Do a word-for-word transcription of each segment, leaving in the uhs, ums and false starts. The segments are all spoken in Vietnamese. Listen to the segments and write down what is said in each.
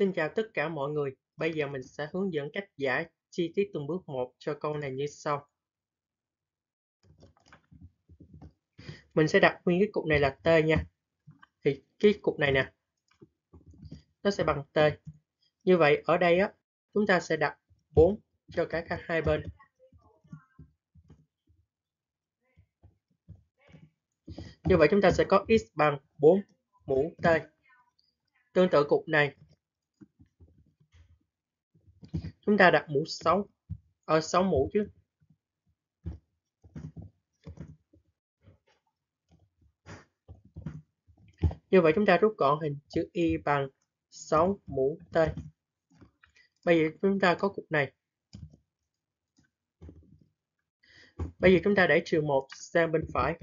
Xin chào tất cả mọi người, bây giờ mình sẽ hướng dẫn cách giải chi tiết từng bước một cho câu này như sau. Mình sẽ đặt nguyên cái cục này là T nha. Thì cái cục này nè, nó sẽ bằng T. Như vậy ở đây á, chúng ta sẽ đặt bốn cho cả các hai bên. Như vậy chúng ta sẽ có x bằng bốn mũ T. Tương tự cục này, chúng ta đặt mũ sáu, ở sáu mũ chứ. Như vậy chúng ta rút gọn hình chữ Y bằng sáu mũ T. Bây giờ chúng ta có cục này. Bây giờ chúng ta đẩy trừ một sang bên phải.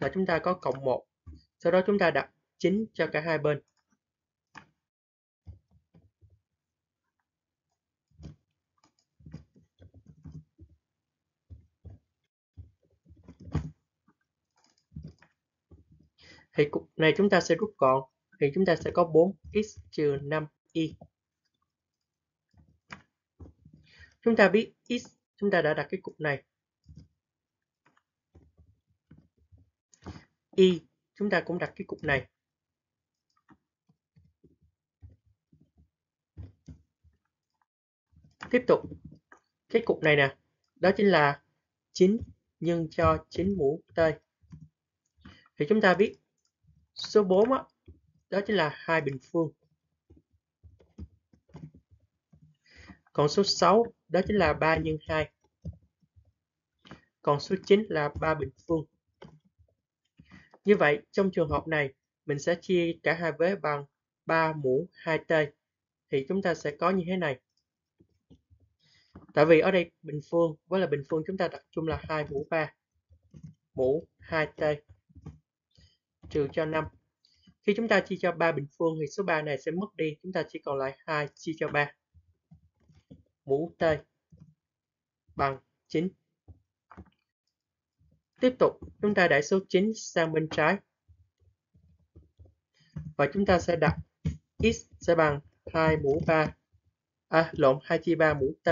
Là chúng ta có cộng một. Sau đó chúng ta đặt chín cho cả hai bên. Thì cục này chúng ta sẽ rút gọn, thì chúng ta sẽ có bốn x trừ năm y. Chúng ta biết x, chúng ta đã đặt cái cục này. Y, chúng ta cũng đặt cái cục này. Tiếp tục, cái cục này nè, đó chính là chín nhân cho chín mũ T. Thì chúng ta biết số bốn đó, đó chính là hai bình phương. Còn số sáu đó chính là ba nhân hai. Còn số chín là ba bình phương. Như vậy trong trường hợp này mình sẽ chia cả hai vế bằng ba mũ hai t. Thì chúng ta sẽ có như thế này. Tại vì ở đây bình phương với là bình phương chúng ta đặt chung là hai mũ ba. Mũ hai t trừ cho năm. Khi chúng ta chia cho ba bình phương thì số ba này sẽ mất đi. Chúng ta chỉ còn lại hai chia cho ba. Mũ T bằng chín. Tiếp tục chúng ta đẩy số chín sang bên trái. Và chúng ta sẽ đặt x sẽ bằng hai mũ ba. À lộn hai chia ba mũ T.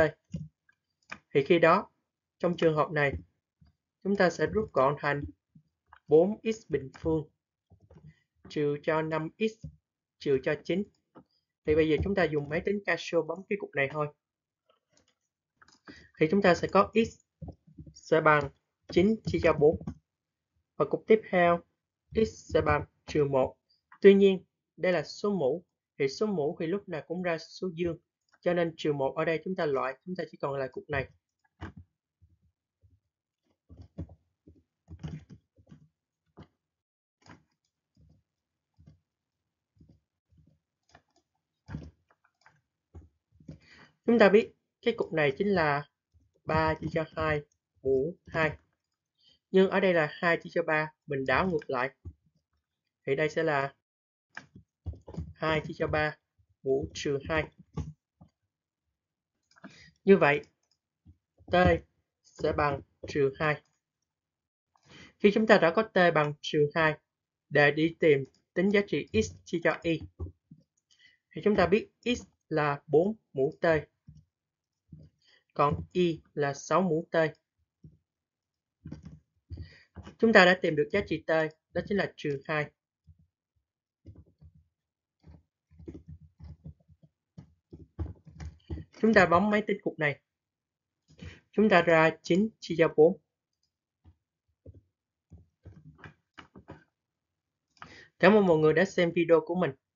Thì khi đó trong trường hợp này chúng ta sẽ rút gọn thành bốn x bình phương trừ cho năm x trừ cho chín. Thì bây giờ chúng ta dùng máy tính Casio bấm cái cục này thôi. Thì chúng ta sẽ có x sẽ bằng chín chia cho bốn. Và cục tiếp theo x sẽ bằng trừ một. Tuy nhiên đây là số mũ. Thì số mũ thì lúc nào cũng ra số dương. Cho nên trừ một ở đây chúng ta loại. Chúng ta chỉ còn lại cục này. Chúng ta biết cái cục này chính là ba chia cho hai mũ hai. Nhưng ở đây là hai chia cho ba, mình đảo ngược lại. Thì đây sẽ là hai chia cho ba mũ trừ hai. Như vậy, t sẽ bằng trừ hai. Khi chúng ta đã có t bằng trừ hai, để đi tìm tính giá trị x chia cho y. Thì chúng ta biết x là bốn mũ t. Còn y là sáu mũ t. Chúng ta đã tìm được giá trị t, đó chính là trừ hai. Chúng ta bấm máy tính cục này. Chúng ta ra chín chia cho bốn. Cảm ơn mọi người đã xem video của mình.